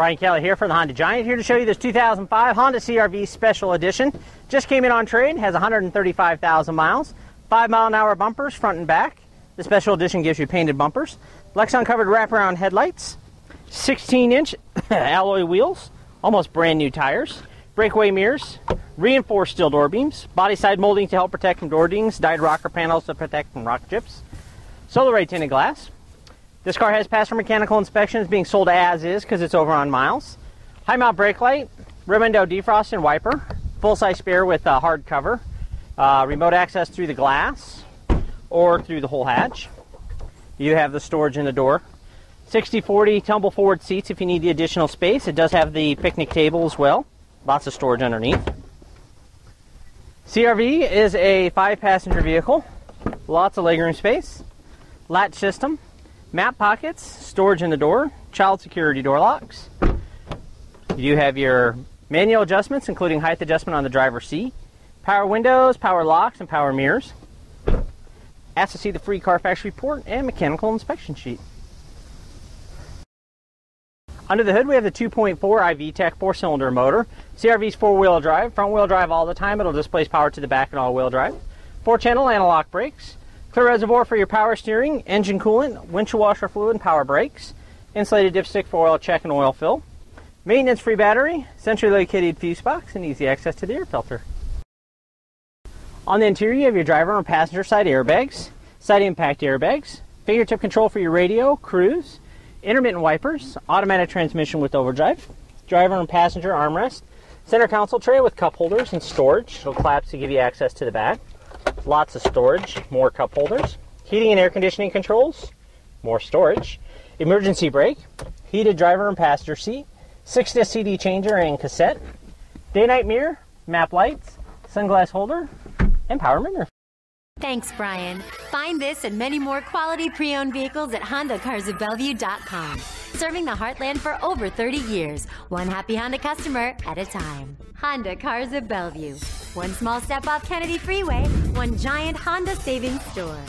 Brian Kelly here from the Honda Giant, here to show you this 2005 Honda CR-V Special Edition. Just came in on trade, has 135,000 miles, 5-mile-an-hour bumpers front and back. The Special Edition gives you painted bumpers, Lexan covered wraparound headlights, 16-inch alloy wheels, almost brand new tires, breakaway mirrors, reinforced steel door beams, body side molding to help protect from door dings, dyed rocker panels to protect from rock chips, Solarite tinted glass. This car has passed for mechanical inspection, being sold as is because it's over on miles. High mount brake light, rear window defrost and wiper, full-size spare with a hard cover, remote access through the glass or through the whole hatch. You have the storage in the door. 60-40 tumble forward seats if you need the additional space. It does have the picnic table as well. Lots of storage underneath. CR-V is a 5-passenger vehicle. Lots of legroom space. Latch system. Map pockets, storage in the door, child security door locks. You do have your manual adjustments, including height adjustment on the driver's seat, power windows, power locks, and power mirrors. Ask to see the free Carfax report and mechanical inspection sheet. Under the hood, we have the 2.4 i-VTEC 4-cylinder motor. CR-V's 4-wheel drive, front-wheel drive all the time. It'll displace power to the back and all-wheel drive. 4-channel anti-lock brakes. Clear reservoir for your power steering, engine coolant, windshield washer fluid, and power brakes. Insulated dipstick for oil check and oil fill. Maintenance-free battery, centrally located fuse box, and easy access to the air filter. On the interior, you have your driver and passenger side airbags, side impact airbags, fingertip control for your radio, cruise, intermittent wipers, automatic transmission with overdrive, driver and passenger armrest, center console tray with cup holders and storage. It'll collapse to give you access to the back. Lots of storage, more cup holders, heating and air conditioning controls, more storage, emergency brake, heated driver and passenger seat, 6-disc CD changer and cassette, day-night mirror, map lights, sunglass holder, and power mirror. Thanks, Brian. Find this and many more quality pre-owned vehicles at HondaCarsOfBellevue.com. Serving the heartland for over 30 years, one happy Honda customer at a time. Honda Cars of Bellevue. One small step off Kennedy Freeway, one giant Honda savings store.